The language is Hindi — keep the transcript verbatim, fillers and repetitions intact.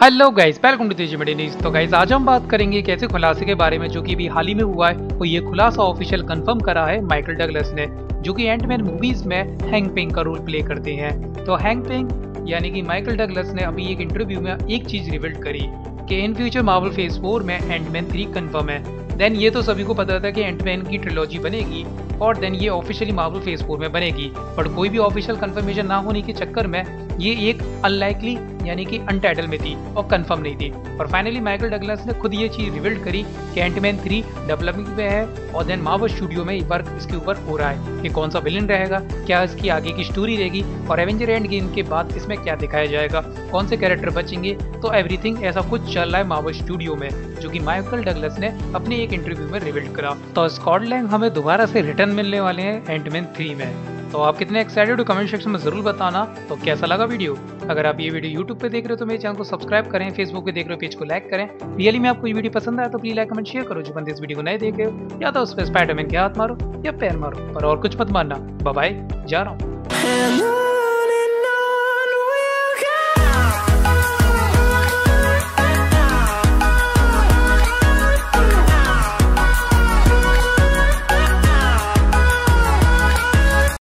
Hello guys, welcome to Teji media news. तो गाइस आज हम बात करेंगे एक ऐसे खुलासे के बारे में जो कि भी हाल ही में हुआ है। तो ये खुलासा ऑफिशियल कंफर्म करा है माइकल डगलस ने, जो कि एंटमैन मूवीज में हैंग पिंग का रोल प्ले करते हैं। तो हैंग पिंग यानी कि माइकल डगलस ने अभी एक इंटरव्यू में एक चीज रिवील करी कि in future Marvel phase four में एंटमैन थ्री कंफर्म है। देन ये तो सभी को पता था कि एंटमैन की ट्रिलॉजी बनेगी और देन ये ऑफिशियली मार्वल फेज फोर में बनेगी, पर कोई भी ऑफिशियल कंफर्मेशन ना होने के चक्कर में ये एक अनलाइकली यानी कि अनटाइटल में थी और कंफर्म नहीं थी। और फाइनली माइकल डगलस ने खुद ये चीज रिवील करी कि एंटमैन थ्री डेवलपमेंट में है और देन मार्वल स्टूडियो में वर्क इसके ऊपर हो रहा है कि कौन सा विलन रहेगा, क्या इसकी आगे की स्टोरी रहेगी और एवेंजर एंड गेम के बाद इसमें क्या दिखाया जाएगा, कौन से कैरेक्टर बचेंगे। तो एवरीथिंग ऐसा कुछ चल रहा है मार्वल स्टूडियो में, जो कि माइकल डगलस ने अपने एक इंटरव्यू में रिवील करा। तो स्कॉटलैंड हमें दोबारा से रिटर्न मिलने वाले हैं एंटमैन थ्री में। तो आप कितने एक्साइटेड हो कमेंट सेक्शन में जरूर बताना। तो कैसा लगा वीडियो? अगर आप ये वीडियो यूट्यूब पे देख रहे हो तो मेरे चैनल को सब्सक्राइब करें, फेसबुक पे देख रहे हो पेज को लाइक करें। रियली में आपको ये वीडियो पसंद आया तो प्लीज लाइक कमेंट शेयर करो। जो बंदे इस वीडियो को नहीं देख रहे हो या तो उस पर स्पाइडरमैन के हाथ मारो या पैर मारो, पर और कुछ मत मारना। बाय, जा रहा हूँ।